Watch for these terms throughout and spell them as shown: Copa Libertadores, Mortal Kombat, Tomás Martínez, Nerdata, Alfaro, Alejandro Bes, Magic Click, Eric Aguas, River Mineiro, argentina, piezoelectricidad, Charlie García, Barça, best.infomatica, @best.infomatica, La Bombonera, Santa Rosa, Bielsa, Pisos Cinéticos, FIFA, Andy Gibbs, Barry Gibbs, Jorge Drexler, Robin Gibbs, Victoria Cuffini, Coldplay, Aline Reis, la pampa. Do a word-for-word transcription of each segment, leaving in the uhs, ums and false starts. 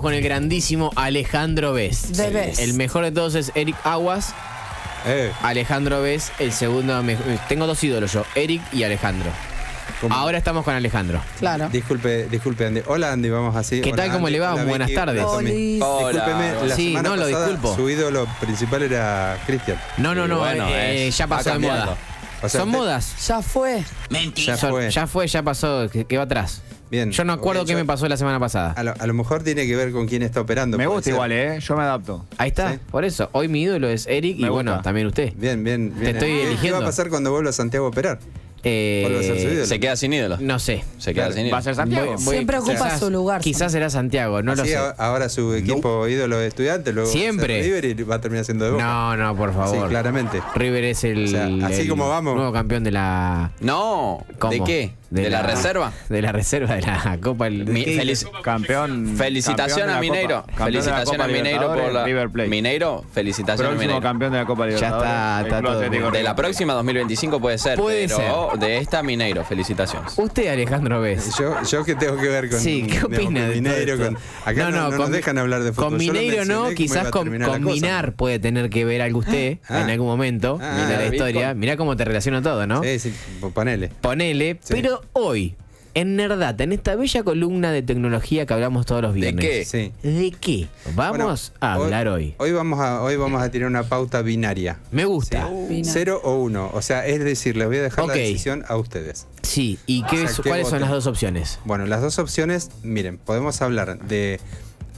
Con el grandísimo Alejandro Bes. De Bes. El mejor de todos es Eric Aguas. Eh. Alejandro Bes, el segundo mejor. Tengo dos ídolos yo, Eric y Alejandro. ¿Cómo? Ahora estamos con Alejandro. Claro. Disculpe, disculpe Andy. Hola Andy, vamos así. ¿Qué hola, tal? ¿Cómo Andy? Le va? Hola, Buenas Vicky. tardes. Hola. Discúlpeme, la sí, semana no, lo pasada disculpo. Su ídolo principal era Cristian. No, no, no, bueno, eh, eh, ya pasó de moda. O sea, son te... modas. Ya fue. Mentira. Ya fue, ya, fue, ya pasó, que, que va atrás. Bien. Yo no acuerdo okay, qué yo, me pasó la semana pasada. A lo, a lo mejor tiene que ver con quién está operando. Me gusta ser. igual, ¿eh? Yo me adapto. Ahí está. ¿Sí? Por eso. Hoy mi ídolo es Eric me y gusta. bueno, también usted. Bien, bien. Te bien. estoy ¿Qué, eligiendo. ¿Qué va a pasar cuando vuelva a Santiago a operar? Eh, a ser su ídolo? ¿Se queda sin ídolo? No sé. ¿Se queda claro. sin ídolo? ¿Va a ser Santiago? Voy, voy, Siempre ocupa quizás, su lugar. Quizás será Santiago, no Así lo sé. Ahora su equipo no. ídolo de Estudiantes, luego Siempre. River y va a terminar siendo de Boca. No, no, por favor. Sí, claramente. River es el, o sea, así el como vamos. nuevo campeón de la... No. ¿Cómo? ¿De qué? ¿De, ¿De la, la reserva? De la reserva de la Copa Libertadores. Campeón. Felicitación a Mineiro. Felicitación a Mineiro por la River Plate. Mineiro, felicitación a Mineiro. Próximo campeón de la Copa Libertadores. Ya está, está todo. De la próxima dos mil veinticinco puede ser. Puede ser. De esta Mineiro, felicitaciones. Usted, Alejandro Bes. Yo, yo que tengo que ver con, sí, ¿qué opina con de Mineiro. Con, acá no, no, no, no con, nos dejan hablar de fútbol. Con Mineiro no, quizás con, con Minar puede tener que ver algo usted ah, en algún momento. Ah, Mirá ah, la historia. Con... Mirá cómo te relaciona todo, ¿no? Sí, sí, ponele. Ponele, sí. Pero hoy, en Nerdata, en esta bella columna de tecnología que hablamos todos los viernes. ¿De qué? Sí. ¿De qué? Vamos bueno, a hablar hoy. Hoy, hoy, vamos a, hoy vamos a tener una pauta binaria. Me gusta. Sí. Cero o uno. O sea, es decir, les voy a dejar okay. la decisión a ustedes. Sí. ¿Y qué, o sea, cuáles son las dos opciones? Bueno, las dos opciones, miren, podemos hablar de...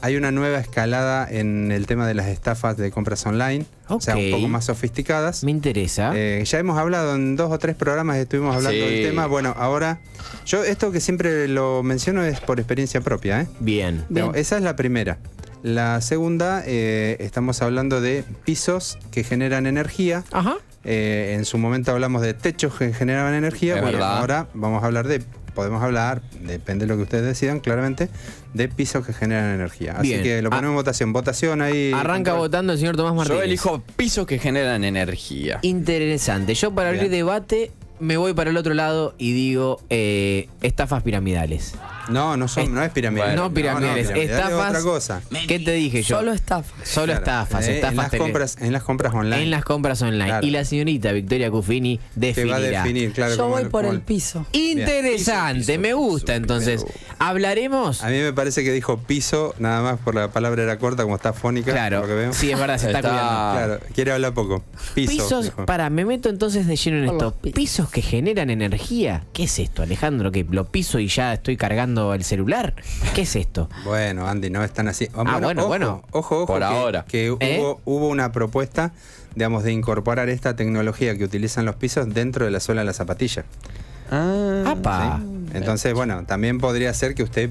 Hay una nueva escalada en el tema de las estafas de compras online, okay. o sea, un poco más sofisticadas. Me interesa. Eh, ya hemos hablado en dos o tres programas, estuvimos hablando sí. del tema. Bueno, ahora, yo esto que siempre lo menciono es por experiencia propia, ¿eh? Bien. No, bien. Esa es la primera. La segunda, eh, estamos hablando de pisos que generan energía. Ajá. Eh, en su momento hablamos de techos que generaban energía. Es bueno, verdad. Ahora vamos a hablar de... Podemos hablar, depende de lo que ustedes decidan, claramente, de pisos que generan energía. Así Bien. que lo ponemos ah, en votación. Votación ahí. Arranca control. votando el señor Tomás Martínez. Yo elijo pisos que generan energía. Interesante. Yo para Bien. abrir debate me voy para el otro lado y digo eh, estafas piramidales. No, no, son, es, no es piramidal. Bueno, no piramidales. No, no, piramidales. Estafas. Es otra cosa. ¿Qué te dije yo? Solo estafas. Solo claro. estafas. Eh, estafas en, las compras, en las compras online. En las compras online. Claro. Y la señorita Victoria Cuffini definirá. Te va a definir, claro. Yo voy el, por el piso. Interesante. Piso, piso, me gusta. Piso, entonces, piso. hablaremos. A mí me parece que dijo piso, nada más por la palabra era corta, como está fónica. Claro. Lo que veo. Sí, es verdad, se está, está cuidando. Claro. Quiere hablar poco. Piso, Pisos. Dijo. Para, me meto entonces de lleno en esto. Pisos que generan energía. ¿Qué es esto, Alejandro? Que lo piso y ya estoy cargando el celular. ¿Qué es esto? Bueno, Andy, no es tan así. Bueno, ah, bueno, ojo, bueno. Ojo, ojo. Por que, ahora. Que ¿Eh? hubo, hubo una propuesta, digamos, de incorporar esta tecnología que utilizan los pisos dentro de la suela de la zapatilla. Ah, apa. ¿Sí? Entonces, bueno, también podría ser que usted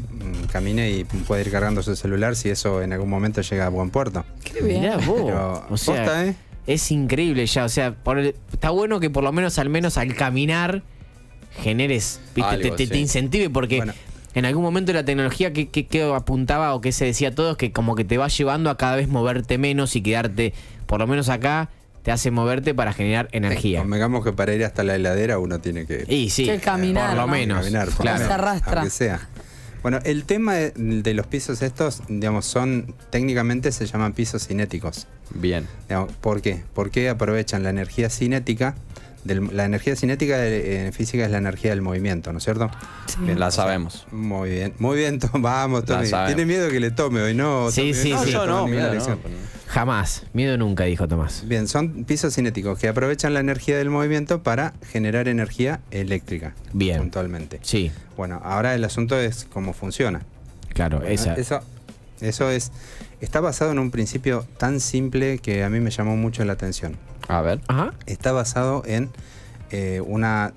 camine y pueda ir cargando su celular si eso en algún momento llega a buen puerto. Qué bien. Mirá vos. Pero, o sea, posta, ¿eh? Es increíble ya. O sea, por el, está bueno que por lo menos, al menos al caminar, generes, viste, Algo, te, te, sí. te incentive porque... Bueno. En algún momento la tecnología que, que, que apuntaba o que se decía a todos que como que te va llevando a cada vez moverte menos y quedarte, por lo menos acá, te hace moverte para generar energía. Convengamos que para ir hasta la heladera uno tiene que... Y sí, que caminar, por lo ¿no? menos. Caminar, por claro. menos, se arrastra. Aunque sea. Bueno, el tema de, de los pisos estos, digamos, son, técnicamente se llaman pisos cinéticos. Bien. Digamos, ¿por qué? Porque aprovechan la energía cinética. Del, la energía cinética de, eh, física es la energía del movimiento, ¿no es cierto? Sí. Bien, la sabemos. Muy bien, muy bien, Tom, vamos, Tommy. Tiene miedo que le tome hoy, ¿no? Sí, sí, no, sí. Yo no, miedo no. Jamás, miedo nunca, dijo Tomás. Bien, son pisos cinéticos que aprovechan la energía del movimiento para generar energía eléctrica. Bien. Puntualmente. Sí. Bueno, ahora el asunto es cómo funciona. Claro, bueno, esa. Eso, eso es... Está basado en un principio tan simple que a mí me llamó mucho la atención. A ver. Ajá. Está basado en eh, una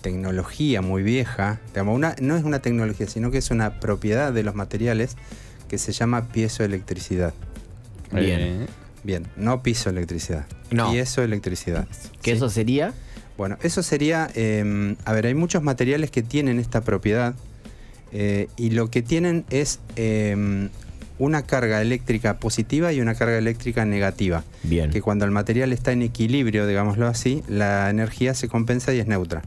tecnología muy vieja. Digamos, una, no es una tecnología, sino que es una propiedad de los materiales que se llama piezoelectricidad. Bien. Bien, no piezoelectricidad. No. Piezoelectricidad. ¿Qué sí. eso sería? Bueno, eso sería... Eh, a ver, hay muchos materiales que tienen esta propiedad eh, y lo que tienen es... Eh, una carga eléctrica positiva y una carga eléctrica negativa. Bien. Que cuando el material está en equilibrio, digámoslo así, la energía se compensa y es neutra.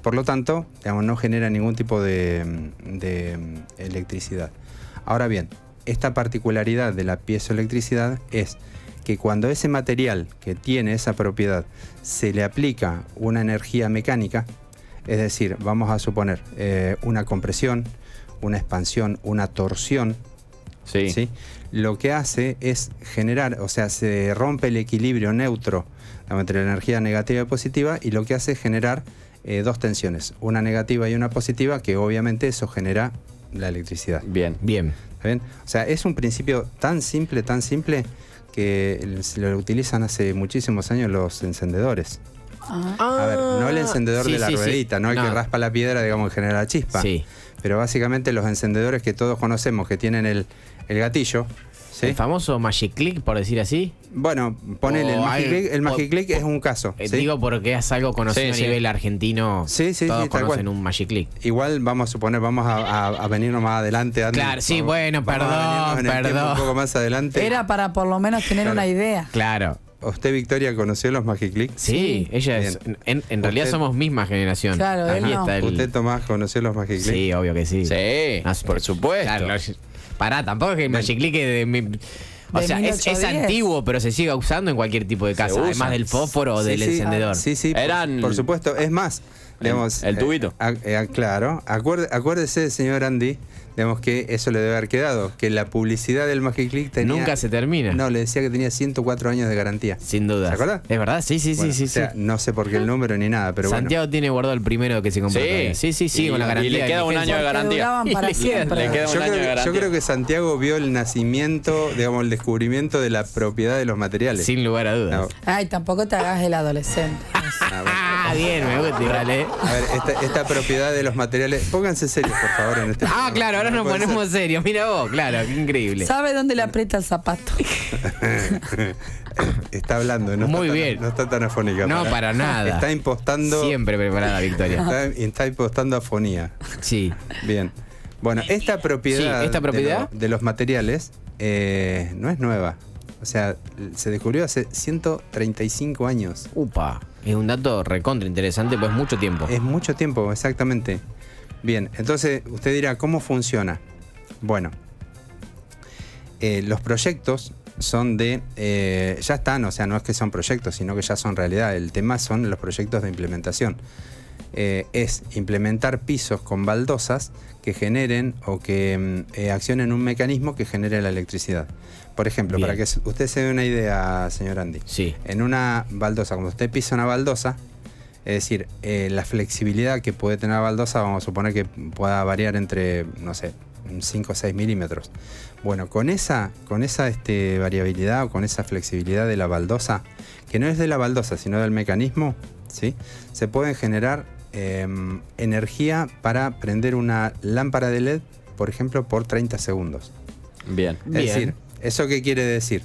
Por lo tanto, digamos, no genera ningún tipo de, de electricidad. Ahora bien, Esta particularidad de la piezoelectricidad es que cuando ese material que tiene esa propiedad se le aplica una energía mecánica, es decir, vamos a suponer eh, una compresión, una expansión, una torsión, sí. ¿sí? Lo que hace es generar, o sea, se rompe el equilibrio neutro entre la energía negativa y positiva, y lo que hace es generar eh, dos tensiones, una negativa y una positiva, que obviamente eso genera la electricidad. Bien, bien. ¿Está bien? O sea, es un principio tan simple, tan simple, que lo utilizan hace muchísimos años los encendedores. Ah. A ver, no el encendedor sí, de la sí, ruedita, sí. no el no. que raspa la piedra, digamos, que genera la chispa. Sí. Pero básicamente los encendedores que todos conocemos, que tienen el, el gatillo. ¿Sí? El famoso Magic Click, por decir así. Bueno, ponele, el Magic Click, el Magic Click es un caso. ¿sí? Digo porque es algo conocido sí, sí. a nivel argentino. Sí, sí, todos sí, conocen un Magic Click. Igual vamos a suponer, vamos a, a, a venirnos más adelante. Andy, claro, sí, vamos, bueno, vamos perdón, perdón. Un poco más adelante. Era para por lo menos tener claro. una idea. Claro. ¿Usted, Victoria, conoció los Magic Click? Sí, sí, ella es. Bien. En, en realidad usted, somos misma generación. Claro, él no. el... ¿Usted, Tomás, conoció los Magic Click? Sí, obvio que sí. Sí, no, por supuesto. Claro, pará, tampoco es que el Magic Click de mi, o de sea, es, es antiguo, pero se sigue usando en cualquier tipo de casa, además del fósforo o sí, del sí, encendedor. Sí, sí, Eran, por, por supuesto. Es más, digamos, el tubito. Eh, eh, claro, acuerde, acuérdese, señor Andy, digamos que eso le debe haber quedado, que la publicidad del Magic Click tenía... Nunca se termina. No, le decía que tenía ciento cuatro años de garantía. Sin duda. ¿Se acuerdan? Es verdad, sí, sí, bueno, sí, sí, o sea, sí. No sé por qué el número ni nada, pero Santiago bueno. Santiago tiene guardado el primero que se compró. Sí, sí, sí, sí, y, con la garantía. Y le queda un año de garantía. Para le queda un yo año creo, de garantía. Yo creo que Santiago vio el nacimiento, digamos, el descubrimiento de la propiedad de los materiales. Sin lugar a dudas. No. Ay, tampoco te hagas el adolescente. Ah, bien, me gusta igual, ¿eh? A ver, esta, esta propiedad de los materiales... Pónganse serios, por favor, en este Ah, claro. Ahora nos ponemos serios, mira vos, claro, qué increíble. ¿Sabe dónde le aprieta el zapato? Está hablando, ¿no? Muy está bien. Tan, no está tan afónica. No, para, para nada. Está impostando. Siempre preparada, Victoria. Está, está impostando afonía. Sí. Bien. Bueno, esta propiedad, sí, ¿esta propiedad? De, lo, de los materiales eh, no es nueva. O sea, se descubrió hace ciento treinta y cinco años. Upa, es un dato recontra interesante, pues mucho tiempo. Es mucho tiempo, exactamente. Bien, entonces usted dirá, ¿cómo funciona? Bueno, eh, los proyectos son de... Eh, ya están, o sea, no es que son proyectos, sino que ya son realidad. El tema son los proyectos de implementación. Eh, es implementar pisos con baldosas que generen o que eh, accionen un mecanismo que genere la electricidad. Por ejemplo, Bien. para que usted se dé una idea, señor Andy. Sí. En una baldosa, cuando usted pisa una baldosa, es decir, eh, la flexibilidad que puede tener la baldosa, vamos a suponer que pueda variar entre, no sé, cinco o seis milímetros. Bueno, con esa, con esa este, variabilidad o con esa flexibilidad de la baldosa, que no es de la baldosa, sino del mecanismo, ¿sí? Se pueden generar eh, energía para prender una lámpara de L E D, por ejemplo, por treinta segundos. Bien. Es Bien. decir, ¿eso qué quiere decir?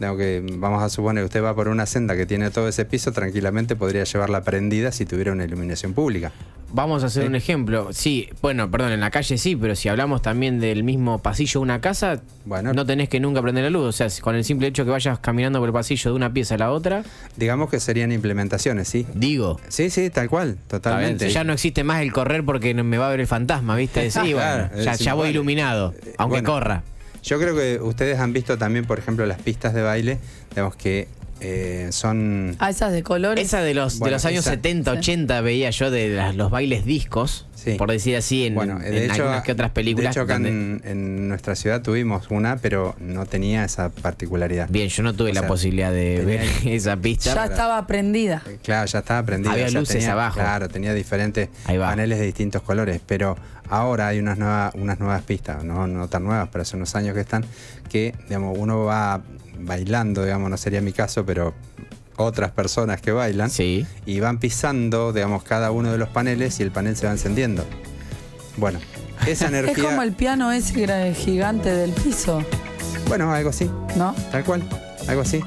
Que vamos a suponer que usted va por una senda que tiene todo ese piso, tranquilamente podría llevarla prendida si tuviera una iluminación pública. Vamos a hacer ¿Sí? un ejemplo. Sí, bueno, perdón, en la calle sí, pero si hablamos también del mismo pasillo de una casa, bueno, no tenés que nunca prender la luz. O sea, con el simple hecho que vayas caminando por el pasillo de una pieza a la otra... Digamos que serían implementaciones, ¿sí? Digo. Sí, sí, tal cual, totalmente. Ya no existe más el correr porque me va a ver el fantasma, ¿viste? Sí, claro, bueno, ya, ya voy iluminado, aunque bueno, corra. Yo creo que ustedes han visto también, por ejemplo, las pistas de baile, digamos que eh, son... Ah, esas de colores. Esa de los, bueno, de los años esa... setenta, ochenta veía yo de las, los bailes discos, sí. por decir así, en, bueno, de en hecho, algunas que otras películas. De hecho, acá en, en nuestra ciudad tuvimos una, pero no tenía esa particularidad. Bien, yo no tuve o la sea, posibilidad de ver esa pista. Ya estaba prendida. Claro, ya estaba prendida. Había luces tenía, abajo. Claro, tenía diferentes paneles de distintos colores, pero... Ahora hay unas nuevas, unas nuevas pistas, no, no tan nuevas, pero hace unos años que están, que digamos, uno va bailando, digamos, no sería mi caso, pero otras personas que bailan sí. y van pisando, digamos, cada uno de los paneles y el panel se va encendiendo. Bueno, esa energía... Es como el piano ese gigante del piso. Bueno, algo así. ¿No? Tal cual, algo así.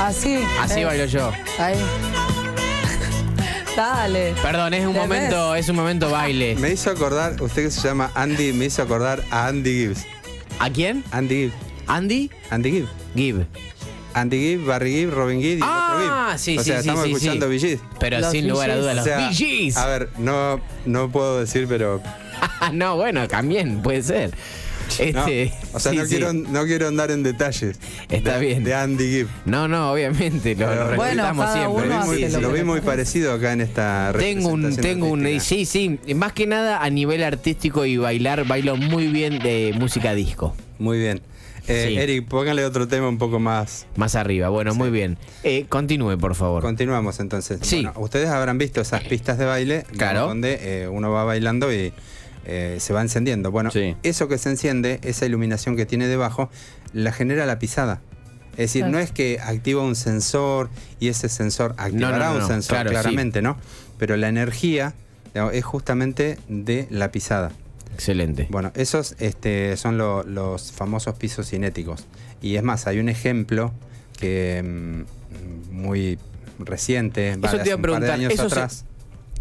Así. Así eh. bailo yo. Ahí. Dale. Perdón, es un momento, ves? es un momento baile. Me hizo acordar, usted que se llama Andy, me hizo acordar a Andy Gibbs. ¿A quién? Andy Gibbs. ¿Andy? Andy Gibbs. Gibbs. Andy Gibbs, Barry Gibbs, Robin Gibbs y ah, otro Gibbs. Ah, sí, sí, sí. O sea, sí, estamos sí, escuchando sí. B Gs. Pero los sin lugar a dudas, los o sea, B Gs. A ver, no, no puedo decir, pero... no, bueno, también puede ser. Este, no, o sea, sí, no, sí. Quiero, no quiero andar en detalles. Está de, bien. De Andy Gibb. No, no, obviamente. Lo, lo respetamos bueno, siempre. Lo vi, muy, sí, lo vi muy parecido acá en esta tengo un Tengo un... Sí, sí. Más que nada a nivel artístico y bailar. Bailo muy bien de música disco. Muy bien. Eh, sí. Eric, póngale otro tema un poco más... Más arriba, bueno, sí. Muy bien. Eh, continúe, por favor. Continuamos, entonces. Sí. Bueno, ustedes habrán visto esas pistas de baile, claro, donde eh, uno va bailando y eh, se va encendiendo. Bueno, sí, eso que se enciende, esa iluminación que tiene debajo, la genera la pisada. Es decir, claro, no es que activa un sensor y ese sensor activará no, no, no, un sensor, claro, claramente, sí, ¿no? Pero la energía es justamente de la pisada. Excelente. Bueno, esos este, son lo, los famosos pisos cinéticos. Y es más, hay un ejemplo que mmm, muy reciente, vale, eso te iba a preguntar, un par de años eso atrás.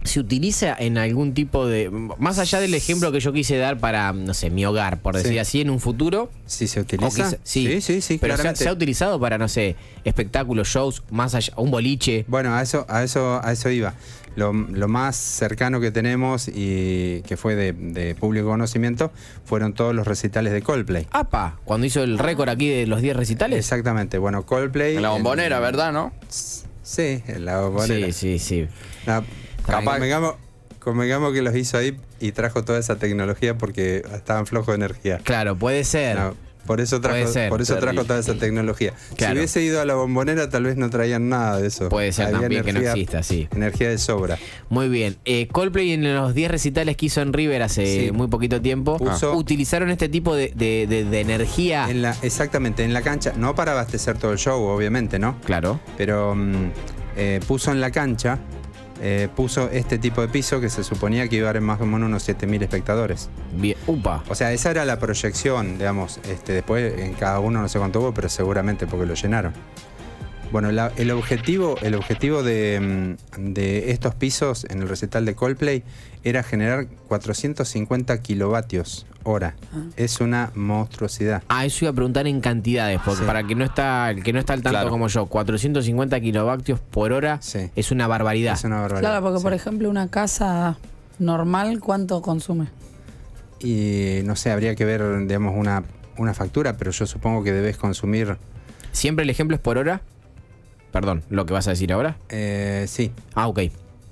Se, ¿Se utiliza en algún tipo de... Más allá del ejemplo que yo quise dar para, no sé, mi hogar, por decir sí, así, en un futuro? Sí, se utiliza. Quizá, sí, sí, sí, sí. Pero claramente. Se, ha, se ha utilizado para, no sé, espectáculos, shows, más allá, un boliche. Bueno, a eso, a eso, a eso iba. Lo, lo más cercano que tenemos y que fue de, de público conocimiento fueron todos los recitales de Coldplay. ¡Apa! Cuando hizo el récord aquí de los diez recitales. Exactamente. Bueno, Coldplay... En La Bombonera, en, ¿verdad, no? Sí, en La Bombonera. Sí, sí, sí. No, capaz... Convengamos, convengamos que los hizo ahí y trajo toda esa tecnología porque estaban flojos de energía. Claro, puede ser. No, por eso trajo, ser, por eso trajo toda esa tecnología. Claro. Si hubiese ido a La Bombonera, tal vez no traían nada de eso. Puede ser. Había también energía, que no exista, sí. Energía de sobra. Muy bien. Eh, Coldplay, en los diez recitales que hizo en River hace sí, muy poquito tiempo, puso, utilizaron este tipo de, de, de, de energía. En la, exactamente, en la cancha. No para abastecer todo el show, obviamente, ¿no? Claro. Pero um, eh, puso en la cancha, eh, puso este tipo de piso que se suponía que iba a haber más o menos unos siete mil espectadores. Bien, upa. O sea, esa era la proyección, digamos, este, después en cada uno no sé cuánto hubo, pero seguramente porque lo llenaron. Bueno, la, el objetivo, el objetivo de, de estos pisos en el recital de Coldplay era generar cuatrocientos cincuenta kilovatios hora. Ah. Es una monstruosidad. Ah, eso iba a preguntar en cantidades, porque sí, para que no está, el que no está al tanto, claro, como yo, cuatrocientos cincuenta kilovatios por hora, sí, es una barbaridad. Es una barbaridad. Claro, porque sí, por ejemplo una casa normal, ¿cuánto consume? Y no sé, habría que ver, digamos, una, una factura, pero yo supongo que debes consumir... ¿Siempre el ejemplo es por hora? Perdón, ¿lo que vas a decir ahora? Eh, sí. Ah, ok.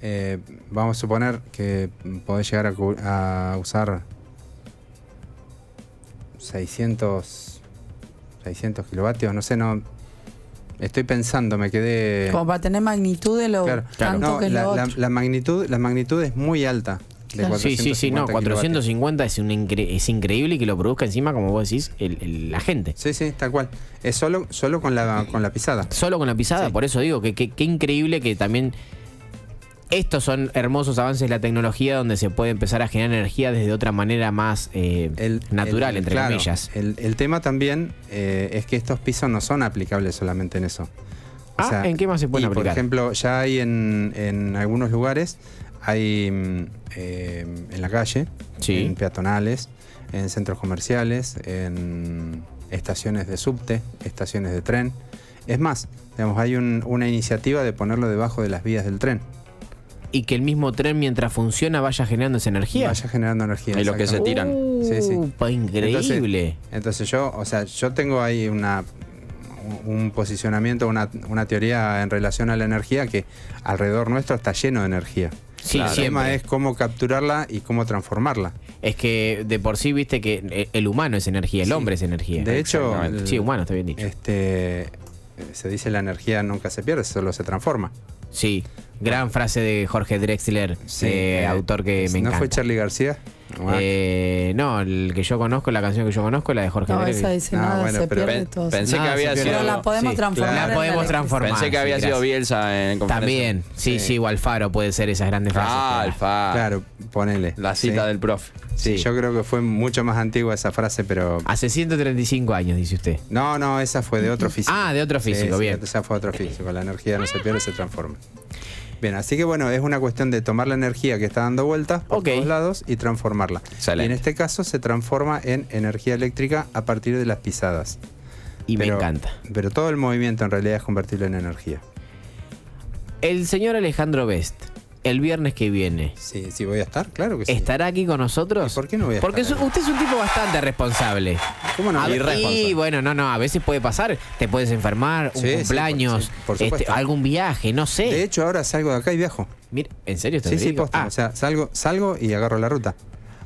Eh, vamos a suponer que podés llegar a, a usar seiscientos kilovatios, no sé, no... Estoy pensando, me quedé... Como para tener magnitud de lo claro, tanto claro, no, que la, lo otro. La, la, magnitud, la magnitud es muy alta. Claro. Sí, sí, sí, no, cuatrocientos cincuenta es, un incre es increíble que lo produzca encima, como vos decís, el, el, la gente. Sí, sí, tal cual. Es solo, solo con, la, con la pisada. Solo con la pisada, sí, por eso digo que qué increíble que también... Estos son hermosos avances de la tecnología donde se puede empezar a generar energía desde otra manera más eh, el, natural, el, entre claro, comillas. El, el tema también eh, es que estos pisos no son aplicables solamente en eso. O ah, sea, ¿en qué más se pueden y, aplicar? Por ejemplo, ya hay en, en algunos lugares... Hay eh, en la calle, sí, en peatonales, en centros comerciales, en estaciones de subte, estaciones de tren. Es más, digamos, hay un, una iniciativa de ponerlo debajo de las vías del tren. Y que el mismo tren, mientras funciona, vaya generando esa energía. Vaya generando energía. Y los que se tiran. Uh, sí, sí. Increíble. Entonces, entonces yo, o sea, yo tengo ahí una... un posicionamiento, una, una teoría en relación a la energía que alrededor nuestro está lleno de energía. Sí, claro, el tema es cómo capturarla y cómo transformarla. Es que de por sí, viste que el humano es energía, el sí, hombre es energía. De hecho, el, sí, humano está bien dicho. Este, se dice la energía nunca se pierde, solo se transforma. Sí, gran frase de Jorge Drexler, sí, eh, autor que me encanta. ¿No fue Charlie García? Eh, no, el que yo conozco, la canción que yo conozco, la de Jorge no, Drexler. Esa dice, no, nada, bueno, se pero pierde pen, todo. Pensé nada, que había sido... Pero la podemos sí, transformar. Claro. La podemos transformar. Pensé que había sí, sido gracias. Bielsa en conferencia. También, sí, sí, sí, o Alfaro puede ser esas grandes frases. Ah, Alfaro. Claro, ponele. La cita sí, del profe. Sí, sí, yo creo que fue mucho más antigua esa frase, pero... Hace ciento treinta y cinco años, dice usted. No, no, esa fue de otro físico. Ah, de otro físico, sí, bien. Esa fue otro físico. La energía no se pierde, se transforma. Bien, así que bueno, es una cuestión de tomar la energía que está dando vueltas por okay, todos lados y transformarla. Excelente. Y en este caso se transforma en energía eléctrica a partir de las pisadas. Y pero, me encanta. Pero todo el movimiento en realidad es convertible en energía. El señor Alejandro Bes el viernes que viene. Sí, sí, voy a estar, claro que sí. ¿Estará aquí con nosotros? ¿Y por qué no voy a Porque estar? Porque usted es un tipo bastante responsable. ¿Cómo no? Y bueno, no, no, a veces puede pasar. Te puedes enfermar, un sí, cumpleaños, sí, por, sí, por este, algún viaje, no sé. De hecho, ahora salgo de acá y viajo. Mira, ¿en serio? Sí, sí, posta. Ah. O sea, salgo, salgo y agarro la ruta.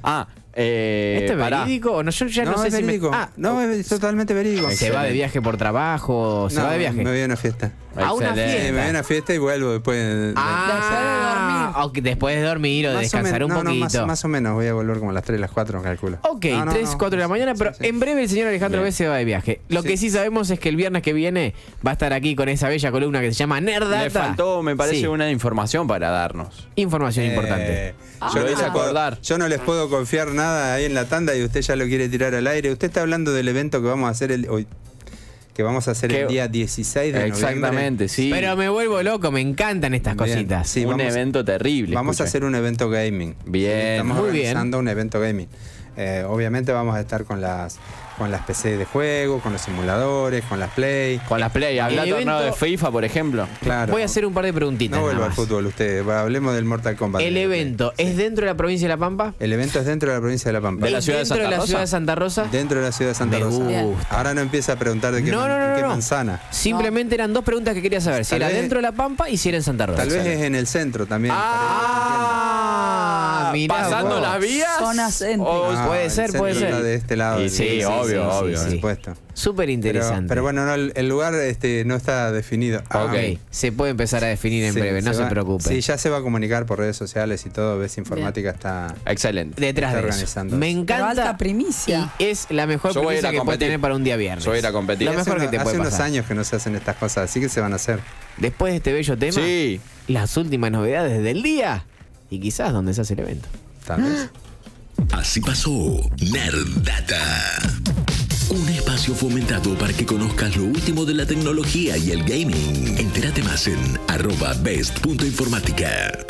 Ah, eh, ¿esto es pará. verídico? No, yo ya no, no sé es verídico. Si me... ah, no, es totalmente verídico. ¿Se va de viaje por trabajo? ¿Se no, va de viaje? Me voy a una fiesta. ¿A una fiesta? Sí, me voy a una fiesta y vuelvo después de... Ah, de dormir. Después de dormir o de descansar un no, poquito. No, más, más o menos, voy a volver como a las tres, las cuatro, calculo. Ok, no, no, tres, cuatro de la mañana, pero sí, sí. en breve el señor Alejandro Bes se va de viaje. Lo sí. que sí sabemos es que el viernes que viene va a estar aquí con esa bella columna que se llama Nerdata. Le faltó, me parece, sí. una información para darnos. Información eh, importante. Ah. Yo, les acordar. yo no les puedo confiar nada ahí en la tanda y usted ya lo quiere tirar al aire. Usted está hablando del evento que vamos a hacer el, hoy. Que vamos a hacer que, el día dieciséis de noviembre. Exactamente, sí. Pero me vuelvo loco, me encantan estas bien, cositas. Sí, un vamos, evento terrible. Vamos escucha. a hacer un evento gaming. Bien, Estamos muy organizando bien. un evento gaming. Eh, obviamente vamos a estar con las con las P C de juego, con los simuladores, con las Play. Con las Play, hablando evento, de FIFA, por ejemplo. Claro. Voy a hacer un par de preguntitas. No vuelvo al fútbol ustedes, hablemos del Mortal Kombat. ¿El evento es sí. dentro de la provincia de La Pampa? El evento es dentro de la provincia de La Pampa. ¿De la ciudad de Santa, de la Rosa? Ciudad de Santa Rosa? Dentro de la ciudad de Santa Me Rosa. Gusta. Ahora no empieza a preguntar de qué, no, no, no, de qué no. manzana. Simplemente eran dos preguntas que quería saber, si era vez, dentro de La Pampa y si era en Santa Rosa. Tal vez es en el centro también. Ah, mirá, pasando wow. las vías. Zonas céntricas. No, puede ser, puede ser. De este lado. Y sí, sí, obvio, sí, obvio, sí, por supuesto. Súper interesante. Pero, pero bueno, no, el lugar este, no está definido. Ah, ok, ah, se puede empezar a definir en sí, breve, se no va, se preocupe. Sí, ya se va a comunicar por redes sociales y todo. best punto informática está excelente. Detrás está de eso. Me encanta. Pero alta primicia. Y es la mejor primicia que puede tener para un día viernes. Yo voy a ir a competir. Lo mejor uno, que te hace puede unos pasar. años que no se hacen estas cosas, así que se van a hacer. Después de este bello tema, sí. las últimas novedades del día y quizás donde se hace el evento. Tal vez. Así pasó Nerdata, un espacio fomentado para que conozcas lo último de la tecnología y el gaming. Entérate más en arroba best punto informática.